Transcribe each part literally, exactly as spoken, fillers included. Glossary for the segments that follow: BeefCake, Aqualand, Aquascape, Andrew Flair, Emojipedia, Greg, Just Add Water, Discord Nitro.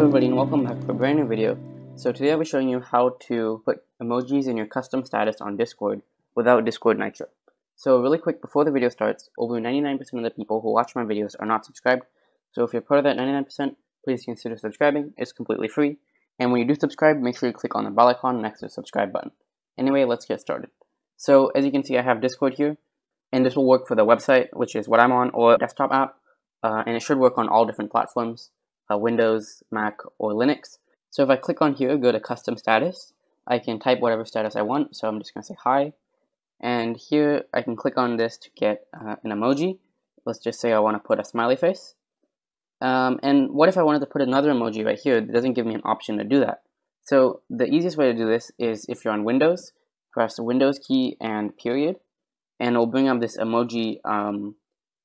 everybody, and welcome back to a brand new video. So today I'll be showing you how to put emojis in your custom status on Discord without Discord Nitro. So really quick, before the video starts, over ninety-nine percent of the people who watch my videos are not subscribed. So if you're part of that ninety-nine percent, please consider subscribing. It's completely free. And when you do subscribe, make sure you click on the bell icon next to the subscribe button. Anyway, let's get started. So as you can see, I have Discord here, and this will work for the website, which is what I'm on, or desktop app, uh, and it should work on all different platforms. Uh, Windows, Mac, or Linux. So if I click on here, go to custom status, I can type whatever status I want. So I'm just going to say hi. And here I can click on this to get uh, an emoji. Let's just say I want to put a smiley face. Um, and what if I wanted to put another emoji right here? It doesn't give me an option to do that. So the easiest way to do this is if you're on Windows, press the Windows key and period, and it'll bring up this emoji um,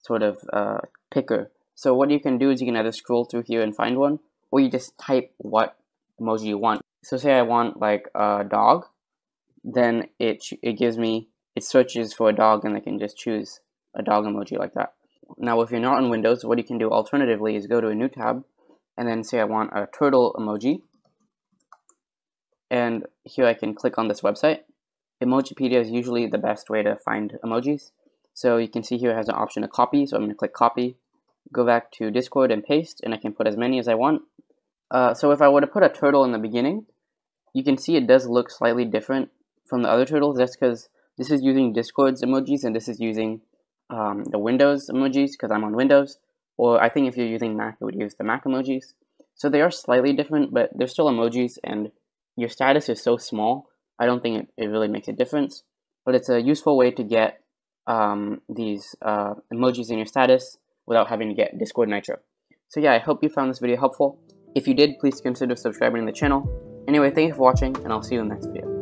sort of uh, picker. So what you can do is you can either scroll through here and find one, or you just type what emoji you want. So say I want like a dog, then it, it gives me, it searches for a dog, and I can just choose a dog emoji like that. Now if you're not on Windows, what you can do alternatively is go to a new tab, and then say I want a turtle emoji. And here I can click on this website. Emojipedia is usually the best way to find emojis. So you can see here it has an option to copy, so I'm going to click copy. Go back to Discord and paste, and I can put as many as I want. Uh, so if I were to put a turtle in the beginning, you can see it does look slightly different from the other turtles. That's because this is using Discord's emojis, and this is using um, the Windows emojis, because I'm on Windows. Or I think if you're using Mac, it would use the Mac emojis. So they are slightly different, but they're still emojis, and your status is so small, I don't think it, it really makes a difference. But it's a useful way to get um, these uh, emojis in your status without having to get Discord Nitro. So yeah, I hope you found this video helpful. If you did, please consider subscribing to the channel. Anyway, thank you for watching, and I'll see you in the next video.